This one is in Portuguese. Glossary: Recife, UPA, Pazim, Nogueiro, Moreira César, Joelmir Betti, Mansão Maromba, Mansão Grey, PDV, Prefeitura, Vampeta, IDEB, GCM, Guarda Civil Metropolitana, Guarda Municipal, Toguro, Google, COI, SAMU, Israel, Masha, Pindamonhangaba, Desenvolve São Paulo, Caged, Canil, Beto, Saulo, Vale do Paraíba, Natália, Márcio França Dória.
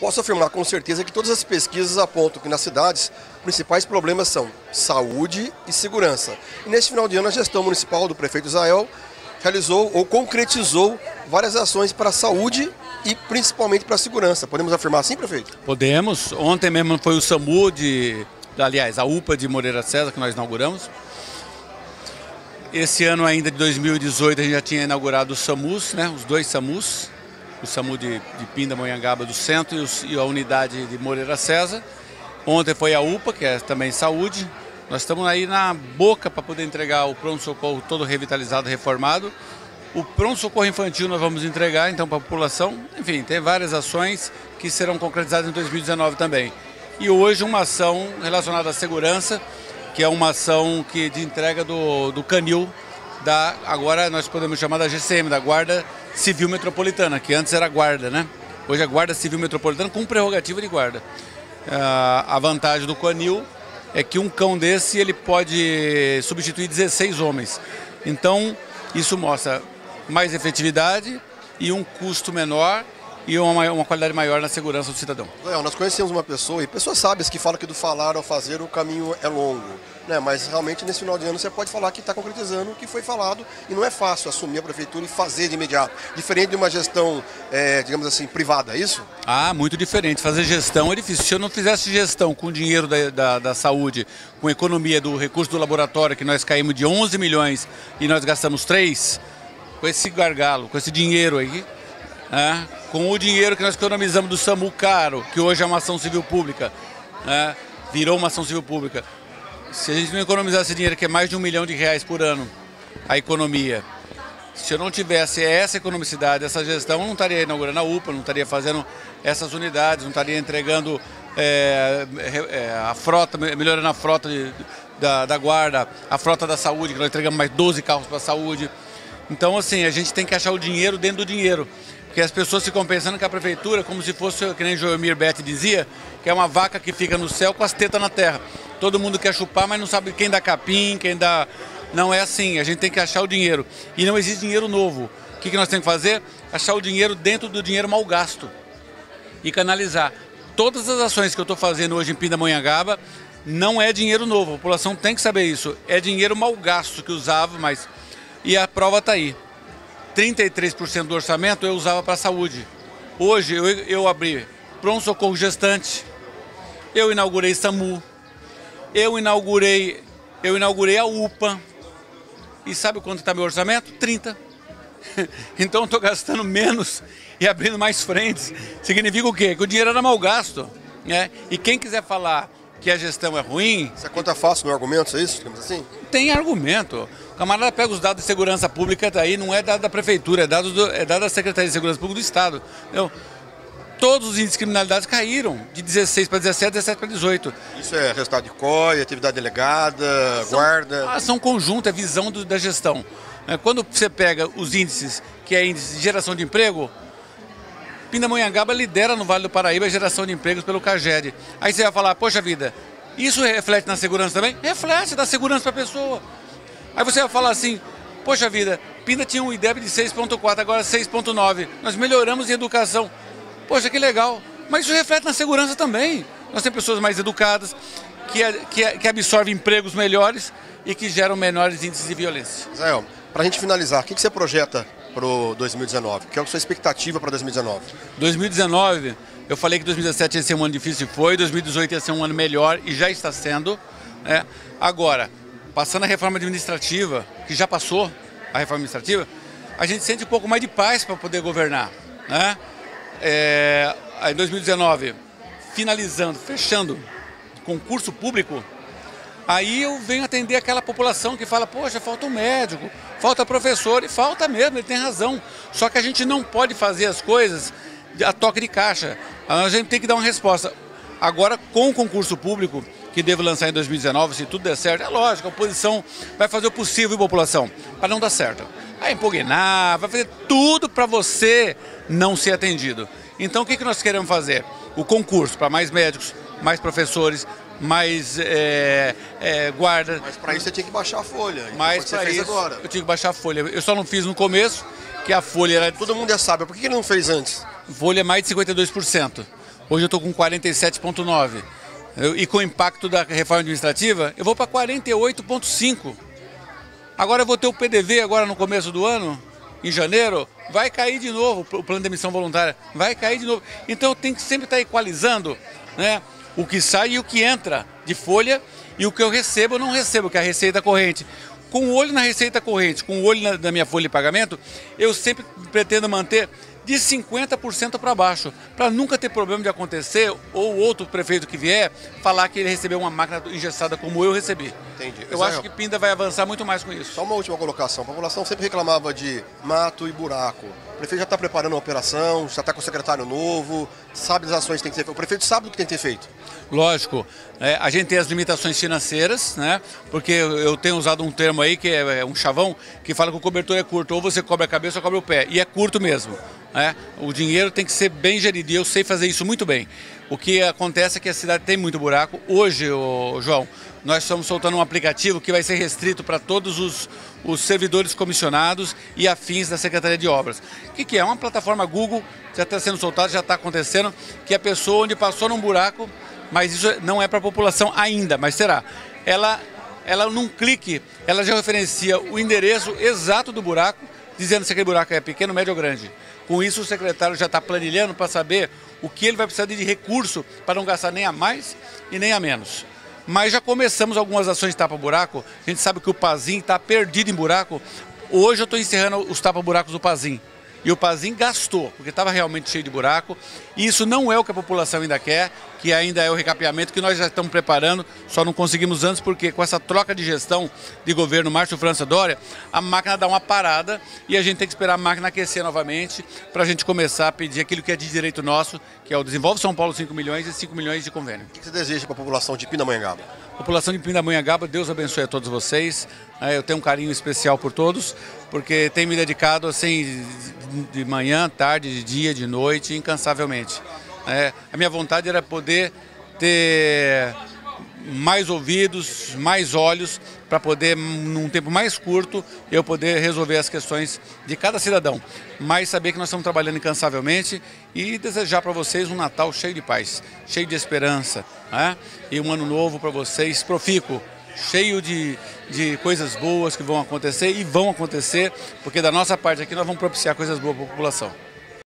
Posso afirmar com certeza que todas as pesquisas apontam que nas cidades os principais problemas são saúde e segurança. E neste final de ano a gestão municipal do prefeito Israel realizou ou concretizou várias ações para a saúde e principalmente para a segurança. Podemos afirmar assim, prefeito? Podemos. Ontem mesmo foi o SAMU a UPA de Moreira César que nós inauguramos. Esse ano ainda de 2018 a gente já tinha inaugurado os SAMUs, né? Os dois SAMUs, o SAMU de Pindamonhangaba do centro e a unidade de Moreira César. Ontem foi a UPA, que é também saúde. Nós estamos aí na boca para poder entregar o pronto-socorro todo revitalizado, reformado. O pronto-socorro infantil nós vamos entregar então para a população. Enfim, tem várias ações que serão concretizadas em 2019 também. E hoje uma ação relacionada à segurança, que é uma ação de entrega do Canil, agora nós podemos chamar da GCM, da Guarda Civil Metropolitana, que antes era Guarda, né? Hoje é Guarda Civil Metropolitana com prerrogativa de guarda. A vantagem do Canil é que um cão desse ele pode substituir 16 homens. Então, isso mostra mais efetividade e um custo menor e uma qualidade maior na segurança do cidadão. Nós conhecemos uma pessoa, e pessoas sábias que falam que do falar ao fazer o caminho é longo, né? Mas realmente nesse final de ano você pode falar que está concretizando o que foi falado, e não é fácil assumir a prefeitura e fazer de imediato, diferente de uma gestão, digamos assim, privada, é isso? Ah, muito diferente. Fazer gestão é difícil. Se eu não fizesse gestão com o dinheiro da saúde, com a economia do recurso do laboratório, que nós caímos de 11 milhões e nós gastamos 3, com esse gargalo, com esse dinheiro aí, com o dinheiro que nós economizamos do SAMU caro, que hoje é uma ação civil pública, virou uma ação civil pública. Se a gente não economizasse esse dinheiro, que é mais de R$1 milhão por ano, a economia, se eu não tivesse essa economicidade, essa gestão, eu não estaria inaugurando a UPA, não estaria fazendo essas unidades, não estaria entregando a frota, melhorando a frota da guarda, a frota da saúde, que nós entregamos mais 12 carros para a saúde. Então, assim, a gente tem que achar o dinheiro dentro do dinheiro. Porque as pessoas ficam pensando que a prefeitura, como se fosse, que nem Joelmir Betti dizia, que é uma vaca que fica no céu com as tetas na terra. Todo mundo quer chupar, mas não sabe quem dá capim, quem dá... Não é assim, a gente tem que achar o dinheiro. E não existe dinheiro novo. O que nós temos que fazer? Achar o dinheiro dentro do dinheiro mal gasto. E canalizar. Todas as ações que eu estou fazendo hoje em Pindamonhangaba não é dinheiro novo. A população tem que saber isso. É dinheiro mal gasto que usava, mas... E a prova está aí. 33% do orçamento eu usava para a saúde. Hoje eu abri pronto-socorro gestante, eu inaugurei SAMU, eu inaugurei a UPA. E sabe quanto está meu orçamento? 30. Então eu estou gastando menos e abrindo mais frentes. Significa o quê? Que o dinheiro era mal gasto, né? E quem quiser falar que a gestão é ruim... Essa conta fácil no argumento, é isso? Digamos assim? Tem argumento. O camarada pega os dados de segurança pública, daí não é dado da prefeitura, é dado da Secretaria de Segurança Pública do Estado. Então, todos os índices de criminalidade caíram, de 16 para 17, 17 para 18. Isso é resultado de COI, atividade delegada, guarda... A ação conjunta, é visão da gestão. Quando você pega os índices, que é índice de geração de emprego... Pindamonhangaba lidera no Vale do Paraíba a geração de empregos pelo Caged. Aí você vai falar, poxa vida, isso reflete na segurança também? Reflete, dá segurança para a pessoa. Aí você vai falar assim, poxa vida, Pinda tinha um IDEB de 6,4, agora 6,9. Nós melhoramos em educação. Poxa, que legal. Mas isso reflete na segurança também. Nós temos pessoas mais educadas, que absorvem empregos melhores e que geram menores índices de violência. Israel, para a gente finalizar, o que você projeta para o 2019? Que é a sua expectativa para 2019? 2019, eu falei que 2017 ia ser um ano difícil e foi, 2018 ia ser um ano melhor e já está sendo, né? Agora, passando a reforma administrativa, que já passou a reforma administrativa, a gente sente um pouco mais de paz para poder governar, né? Em 2019, fechando concurso público, aí eu venho atender aquela população que fala, poxa, falta um médico, falta professor, e falta mesmo, ele tem razão. Só que a gente não pode fazer as coisas a toque de caixa, a gente tem que dar uma resposta. Agora, com o concurso público, que devo lançar em 2019, se tudo der certo, é lógico, a oposição vai fazer o possível, população, para não dar certo. Vai impugnar, vai fazer tudo para você não ser atendido. Então, o que nós queremos fazer? O concurso para mais médicos, mais professores, mais guarda. Mas para isso você tinha que baixar a folha. Mas para isso agora eu tinha que baixar a folha. Eu só não fiz no começo, que a folha era... Todo mundo já sabe, por que ele não fez antes? Folha é mais de 52%. Hoje eu estou com 47,9. E com o impacto da reforma administrativa, eu vou para 48,5. Agora eu vou ter o PDV agora no começo do ano, em janeiro, vai cair de novo o plano de emissão voluntária, vai cair de novo. Então tem que sempre estar equalizando, né, o que sai e o que entra de folha e o que eu recebo ou não recebo, que é a receita corrente. Com o olho na receita corrente, com o olho na minha folha de pagamento, eu sempre pretendo manter de 50% para baixo, para nunca ter problema de acontecer ou outro prefeito que vier falar que ele recebeu uma máquina engessada como eu recebi. Entendi. Eu acho que Pinda vai avançar muito mais com isso. Só uma última colocação. A população sempre reclamava de mato e buraco. O prefeito já está preparando a operação, já está com o secretário novo, sabe das ações que tem que ser feito. O prefeito sabe o que tem que ser feito. Lógico. É, a gente tem as limitações financeiras, né? Porque eu tenho usado um termo aí, que é um chavão, que fala que o cobertor é curto. Ou você cobre a cabeça ou cobre o pé. E é curto mesmo. É, o dinheiro tem que ser bem gerido e eu sei fazer isso muito bem. O que acontece é que a cidade tem muito buraco. Hoje, João, nós estamos soltando um aplicativo que vai ser restrito para todos os servidores comissionados e afins da Secretaria de Obras. O que é? Uma plataforma Google, já está sendo soltada, já está acontecendo, que a pessoa onde passou num buraco, mas isso não é para a população ainda, mas será. Ela num clique, ela já referencia o endereço exato do buraco, dizendo se aquele buraco é pequeno, médio ou grande. Com isso, o secretário já está planilhando para saber o que ele vai precisar de recurso para não gastar nem a mais e nem a menos. Mas já começamos algumas ações de tapa-buraco. A gente sabe que o Pazim está perdido em buraco. Hoje eu estou encerrando os tapa-buracos do Pazim. E o Pazim gastou, porque estava realmente cheio de buraco. E isso não é o que a população ainda quer, que ainda é o recapeamento que nós já estamos preparando, só não conseguimos antes, porque com essa troca de gestão de governo Márcio França Dória, a máquina dá uma parada e a gente tem que esperar a máquina aquecer novamente para a gente começar a pedir aquilo que é de direito nosso, que é o Desenvolve São Paulo 5 milhões e 5 milhões de convênio. O que você deseja para a população de Pindamonhangaba? A população de Pindamonhangaba, Deus abençoe a todos vocês. Eu tenho um carinho especial por todos, porque tem me dedicado assim de manhã, tarde, de dia, de noite, incansavelmente. A minha vontade era poder ter mais ouvidos, mais olhos, para poder, num tempo mais curto, eu poder resolver as questões de cada cidadão. Mas saber que nós estamos trabalhando incansavelmente e desejar para vocês um Natal cheio de paz, cheio de esperança, né? E um ano novo para vocês profícuo, cheio de coisas boas que vão acontecer e vão acontecer, porque da nossa parte aqui nós vamos propiciar coisas boas para a população.